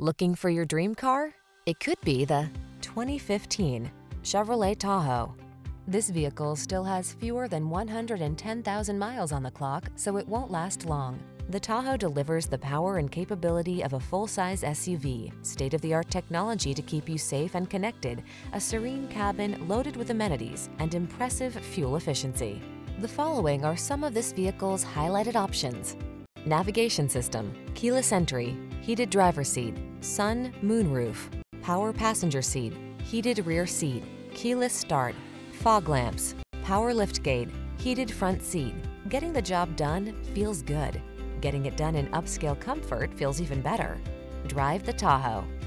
Looking for your dream car? It could be the 2015 Chevrolet Tahoe. This vehicle still has fewer than 110,000 miles on the clock, so it won't last long. The Tahoe delivers the power and capability of a full-size SUV, state-of-the-art technology to keep you safe and connected, a serene cabin loaded with amenities, and impressive fuel efficiency. The following are some of this vehicle's highlighted options: navigation system, keyless entry, heated driver's seat, sun, moon roof, power passenger seat, heated rear seat, keyless start, fog lamps, power liftgate, heated front seat. Getting the job done feels good. Getting it done in upscale comfort feels even better. Drive the Tahoe.